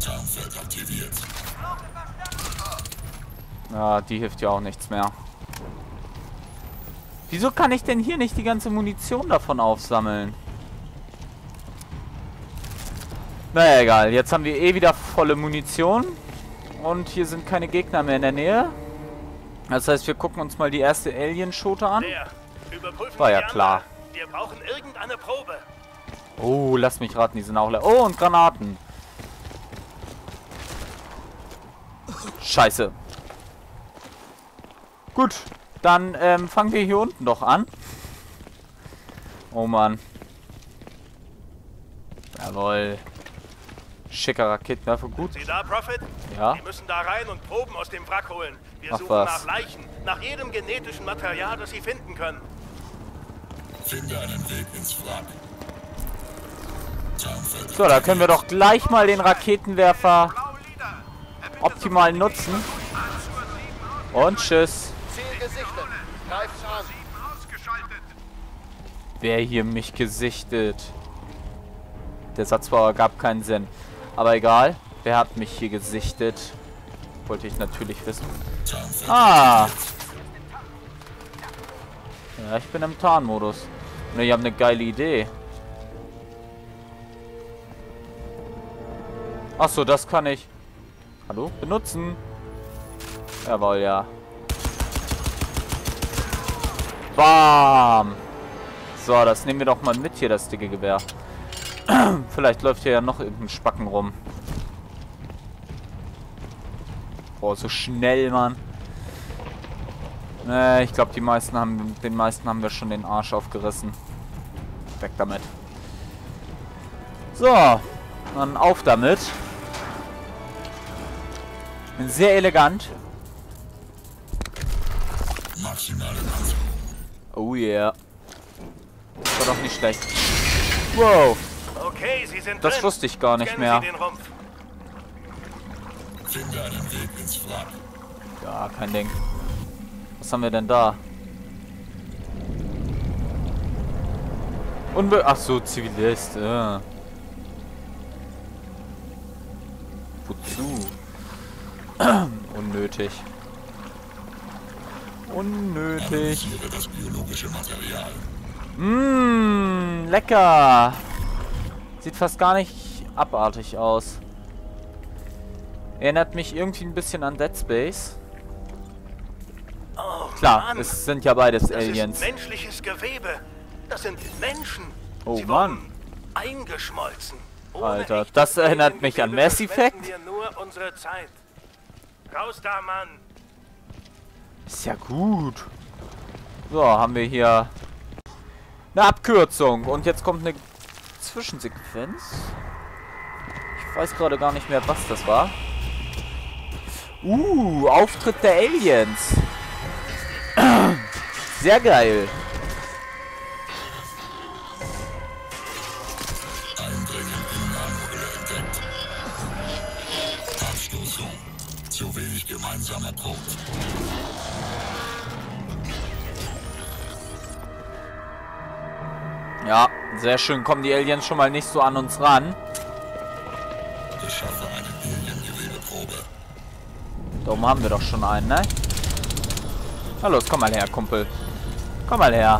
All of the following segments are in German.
Tarnfeld aktiviert. Ah, die hilft ja auch nichts mehr. Wieso kann ich denn hier nicht die ganze Munition davon aufsammeln? Naja, egal. Jetzt haben wir eh wieder volle Munition. Und hier sind keine Gegner mehr in der Nähe. Das heißt, wir gucken uns mal die erste Alien-Schote an. War ja klar. Wir brauchen irgendeine Probe. Oh, lass mich raten, die sind auch leer. Oh, und Granaten. Scheiße. Gut. Dann fangen wir hier unten doch an. Oh Mann. Jawohl. Schicker Raketenwerfer, gut. Sind Sie da, Prophet? Ja. Wir müssen da rein und Proben aus dem Wrack holen. Wir suchen nach Leichen, nach jedem genetischen Material, das Sie finden können. Finde einen Weg ins Wrack. So, da können wir doch gleich mal den Raketenwerfer optimal nutzen. Und tschüss. Wer hier mich gesichtet? Der Satz gab keinen Sinn. Aber egal. Wer hat mich hier gesichtet? Wollte ich natürlich wissen. Ah! Ja, ich bin im Tarnmodus. Ne, ich habe eine geile Idee. Achso, das kann ich. Hallo? Benutzen. Jawohl, ja. Bam! So, das nehmen wir doch mal mit hier, das dicke Gewehr. Vielleicht läuft hier ja noch irgendein Spacken rum. Boah, so schnell, Mann. Ne, ich glaube, den meisten haben wir schon den Arsch aufgerissen. Weg damit. So, dann auf damit. Sehr elegant. Maximale Panzerung. Oh yeah. Das war doch nicht schlecht. Wow. Okay, Sie sind drin. Das wusste ich gar nicht mehr. Finde einen Weg ins Wrack. Ja, kein Ding. Was haben wir denn da? Ach so, Zivilist. Ja. Wozu? Unnötig. Unnötig. Das biologische Material. Mmm, lecker. Sieht fast gar nicht abartig aus. Erinnert mich irgendwie ein bisschen an Dead Space. Oh, klar, Mann. Es sind ja beides Aliens. Das ist menschliches Gewebe. Das sind Menschen. Oh, Sie Mann. Eingeschmolzen. Alter, das erinnert mich an Mass Effect. Wir nur unsere Zeit. Raus da, Mann. Ist ja gut. So, haben wir hier eine Abkürzung. Und jetzt kommt eine Zwischensequenz. Ich weiß gerade gar nicht mehr, was das war. Auftritt der Aliens. Sehr geil. Zu wenig gemeinsamer Punkt. Ja, sehr schön. Kommen die Aliens schon mal nicht so an uns ran. Ich schaffe eine Alien-Gewebeprobe. Da oben haben wir doch schon einen, ne? Na los, komm mal her, Kumpel. Komm mal her.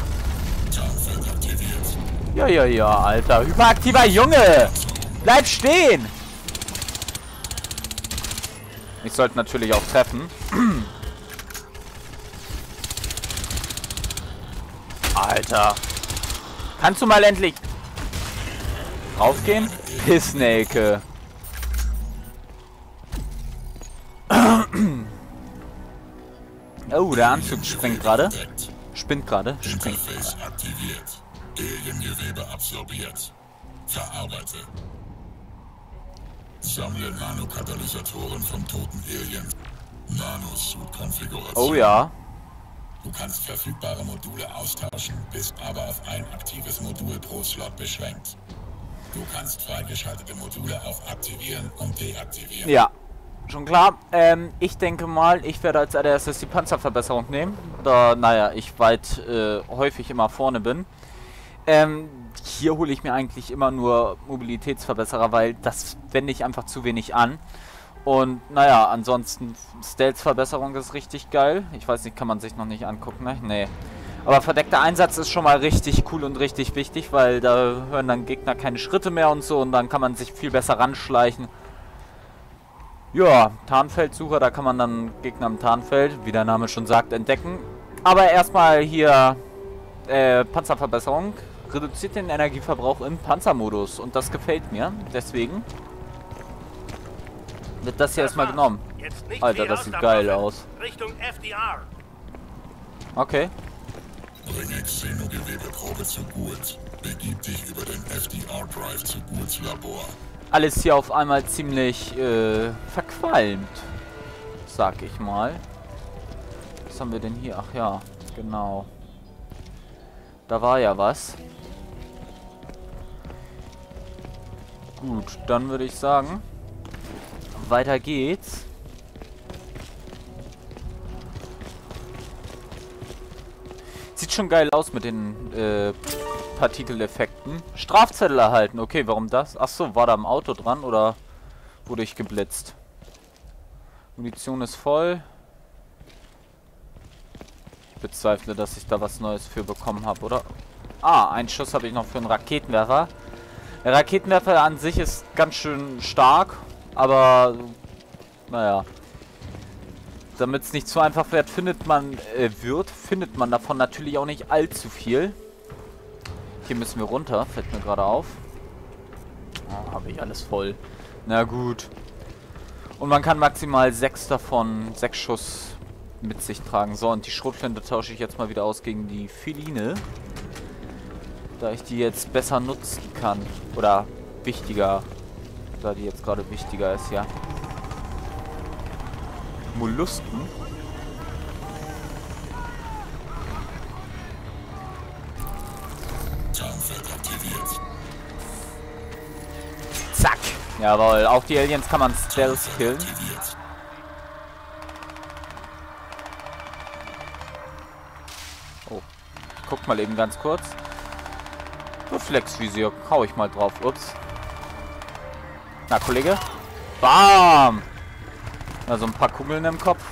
Ja, Alter. Hyperaktiver Junge! Bleib stehen! Ich sollte natürlich auch treffen. Alter. Kannst du mal endlich raufgehen? Pissnäcke. Oh, der Anzug springt gerade. Spinnt gerade. Springt aktiviert. Alien-Gewebe absorbiert. Verarbeitet. Sammle Nanokatalysatoren vom toten Alien. Nanosuit-Konfiguration. Oh ja. Du kannst verfügbare Module austauschen, bist aber auf ein aktives Modul pro Slot beschränkt. Du kannst freigeschaltete Module auf aktivieren und deaktivieren. Ja, schon klar. Ich denke mal, ich werde als allererstes die Panzerverbesserung nehmen. Da, naja, ich weit häufig immer vorne bin. Hier hole ich mir eigentlich immer nur Mobilitätsverbesserer, weil das wende ich einfach zu wenig an. Und naja, ansonsten Stealth-Verbesserung ist richtig geil. Ich weiß nicht, kann man sich noch nicht angucken, ne? Nee. Aber verdeckter Einsatz ist schon mal richtig cool und richtig wichtig, weil da hören dann Gegner keine Schritte mehr und so und dann kann man sich viel besser ranschleichen. Ja, Tarnfeldsucher, da kann man dann Gegner im Tarnfeld, wie der Name schon sagt, entdecken. Aber erstmal hier Panzerverbesserung. Reduziert den Energieverbrauch im Panzermodus und das gefällt mir. Deswegen wird das hier erstmal genommen. Alter, das sieht geil aus. Richtung FDR. Okay. Bringe Xenogewebeprobe zu Gurz. Begib dich über den FDR-Drive zu Gurz Labor. Alles hier auf einmal ziemlich verqualmt, sag ich mal. Was haben wir denn hier? Ach ja, genau. Da war ja was. Gut, dann würde ich sagen, weiter geht's. Sieht schon geil aus mit den Partikeleffekten. Strafzettel erhalten. Okay, warum das? Achso, war da am Auto dran oder wurde ich geblitzt? Munition ist voll. Ich bezweifle, dass ich da was Neues für bekommen habe, oder? Ah, einen Schuss habe ich noch für einen Raketenwerfer. Der Raketenwerfer an sich ist ganz schön stark, aber naja. Damit es nicht zu einfach wird, findet man davon natürlich auch nicht allzu viel. Hier müssen wir runter, fällt mir gerade auf. Oh, habe ich alles voll. Na gut. Und man kann maximal 6 davon, 6 Schuss mit sich tragen. So, und die Schrotflinte tausche ich jetzt mal wieder aus gegen die Feline. Da ich die jetzt besser nutzen kann. Oder wichtiger. Da die jetzt gerade wichtiger ist, ja. Mollusken. Zack. Jawohl, auch die Aliens kann man Stealth killen. Oh, guck mal eben ganz kurz. Reflexvisier, hau ich mal drauf. Ups. Na, Kollege. Bam! Also ein paar Kugeln im Kopf.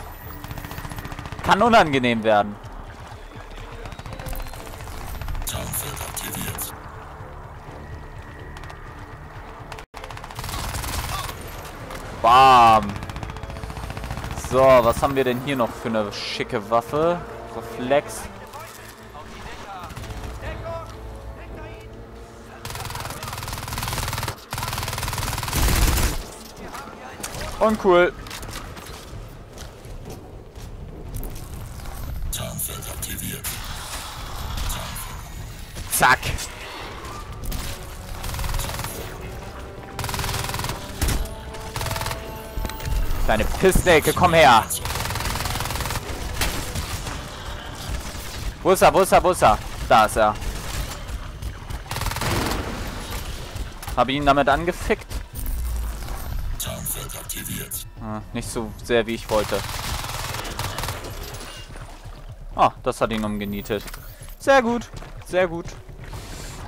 Kann unangenehm werden. Bam. So, was haben wir denn hier noch für eine schicke Waffe? Reflex. Uncool. Zack. Deine Pissnäcke, komm her. Wo ist er, wo ist er, wo ist er? Da ist er. Habe ihn damit angefickt? Hm, nicht so sehr, wie ich wollte. Ah, das hat ihn umgenietet. Sehr gut, sehr gut.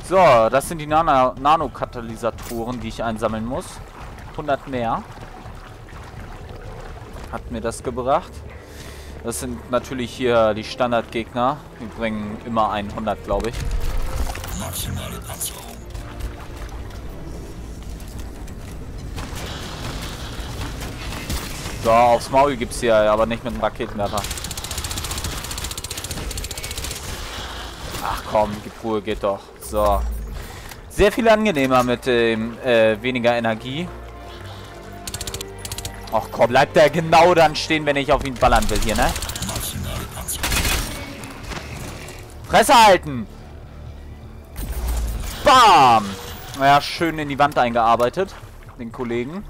So, das sind die Nanokatalysatoren, die ich einsammeln muss. 100 mehr. Hat mir das gebracht. Das sind natürlich hier die Standardgegner. Die bringen immer 100, glaube ich. Maximale Panzerung. So, aufs Maul gibt es hier, aber nicht mit dem Raketenwerfer. Ach komm, gib Ruhe, geht doch. So. Sehr viel angenehmer mit dem weniger Energie. Ach komm, bleibt der genau dann stehen, wenn ich auf ihn ballern will hier, ne? Fresse halten! Bam! Naja, schön in die Wand eingearbeitet. Den Kollegen.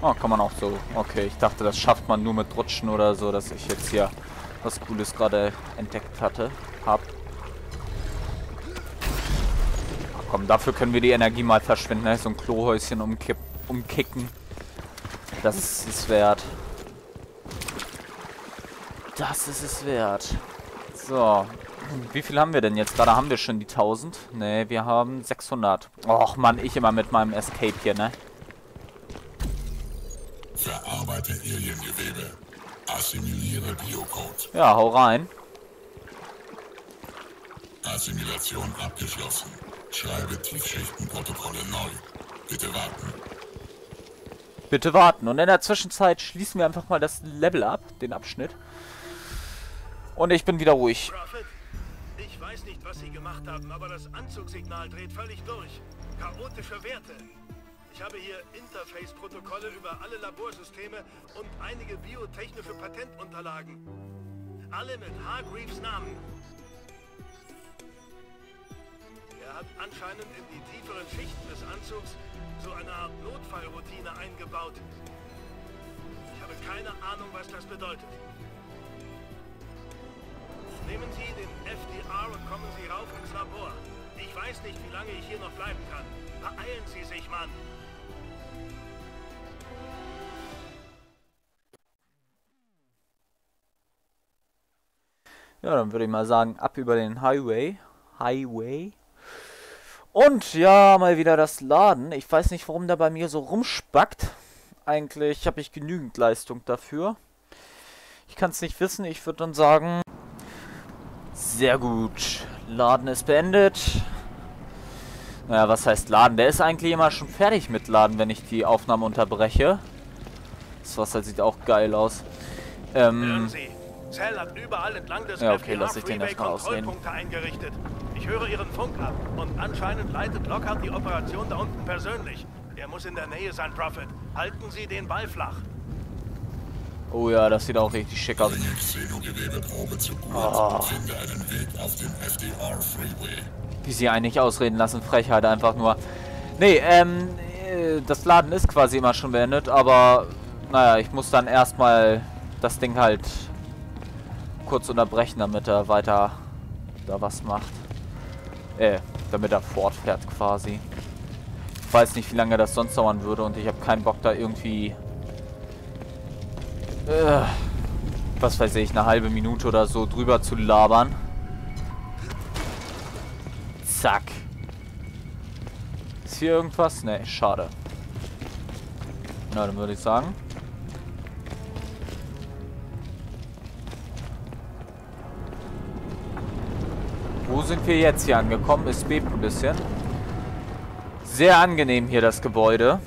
Oh, kann man auch so. Okay, ich dachte, das schafft man nur mit Rutschen oder so, dass ich jetzt hier was Cooles gerade entdeckt habe. Ach komm, dafür können wir die Energie mal verschwinden, ne? So ein Klohäuschen umkicken. Das ist es wert. Das ist es wert. So. Wie viel haben wir denn jetzt? Da haben wir schon die 1000. Ne, wir haben 600. Och Mann, ich immer mit meinem Escape hier, ne? Verarbeite Aliengewebe. Assimiliere Biocode. Ja, hau rein. Assimilation abgeschlossen. Schreibe Tiefschichtenprotokolle neu. Bitte warten. Bitte warten. Und in der Zwischenzeit schließen wir einfach mal das Level ab, den Abschnitt. Und ich bin wieder ruhig. Prophet, ich weiß nicht, was Sie gemacht haben, aber das Anzugssignal dreht völlig durch. Chaotische Werte. Ich habe hier Interface-Protokolle über alle Laborsysteme und einige biotechnische Patentunterlagen. Alle mit Hargreaves Namen. Er hat anscheinend in die tieferen Schichten des Anzugs so eine Art Notfallroutine eingebaut. Ich habe keine Ahnung, was das bedeutet. Nehmen Sie den FDR und kommen Sie rauf ins Labor. Ich weiß nicht, wie lange ich hier noch bleiben kann. Beeilen Sie sich, Mann! Ja, dann würde ich mal sagen, ab über den Highway. Und ja, mal wieder das Laden. Ich weiß nicht, warum der bei mir so rumspackt. Eigentlich habe ich genügend Leistung dafür. Ich kann es nicht wissen. Ich würde dann sagen... Sehr gut. Laden ist beendet. Naja, was heißt Laden? Der ist eigentlich immer schon fertig mit Laden, wenn ich die Aufnahme unterbreche. Das Wasser sieht auch geil aus. Hören Sie, Cell hat überall entlang des FDR-Freeway-Kontrollpunkte eingerichtet. Ich höre Ihren Funk ab und anscheinend leitet Lockhart die Operation da unten persönlich. Er muss in der Nähe sein, Prophet. Halten Sie den Ball flach. Oh ja, das sieht auch richtig schick aus. Oh. Wie sie einen nicht ausreden lassen, Frechheit einfach nur. Nee, das Laden ist quasi immer schon beendet, aber naja, ich muss dann erstmal das Ding halt kurz unterbrechen, damit er weiter da was macht. Damit er fortfährt quasi. Ich weiß nicht, wie lange das sonst dauern würde und ich habe keinen Bock da irgendwie... was weiß ich, eine halbe Minute oder so drüber zu labern. Zack. Ist hier irgendwas? Ne, schade. Na, dann würde ich sagen. Wo sind wir jetzt hier angekommen? Es bebt ein bisschen. Sehr angenehm hier das Gebäude.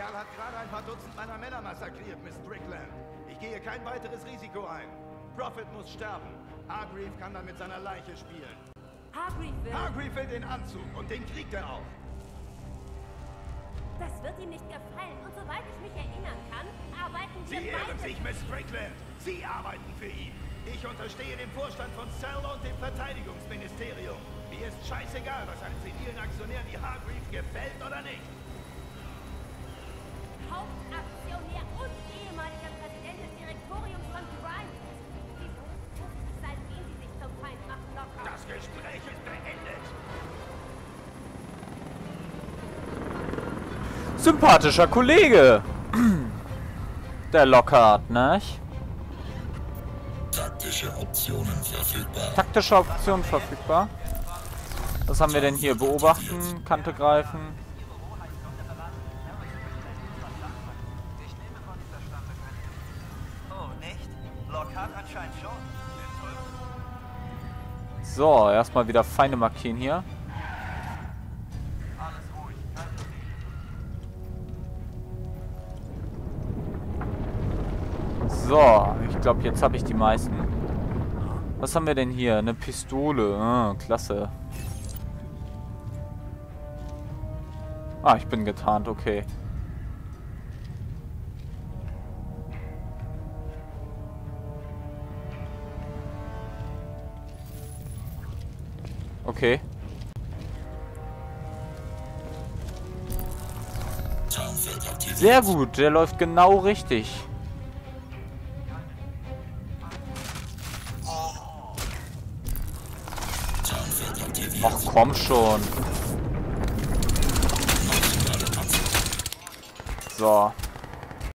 Karl hat gerade ein paar Dutzend meiner Männer massakriert, Miss Brickland. Ich gehe kein weiteres Risiko ein. Prophet muss sterben. Hargreaves kann dann mit seiner Leiche spielen. Hargreaves will den Anzug und den kriegt er auch. Das wird ihm nicht gefallen und soweit ich mich erinnern kann, arbeiten wir beide... Sie ehren sich, Miss Brickland. Sie arbeiten für ihn. Ich unterstehe dem Vorstand von Cell und dem Verteidigungsministerium. Mir ist scheißegal, was einem zivilen Aktionär wie Hargreaves gefällt oder nicht. Hauptaktionär und ehemaliger Präsident des Direktoriums von Brian. Seitdem sie sich zum Feind machen, Lockhart. Das Gespräch ist beendet. Sympathischer Kollege. Der Lockhart, ne? Taktische Optionen verfügbar. Taktische Optionen verfügbar. Was haben wir denn hier? Beobachten, Kante greifen. So, erstmal wieder feine markieren hier. So, ich glaube, jetzt habe ich die meisten. Was haben wir denn hier? Eine Pistole. Ah, klasse. Ah, ich bin getarnt, okay. Okay. Sehr gut, der läuft genau richtig. Ach komm schon. So.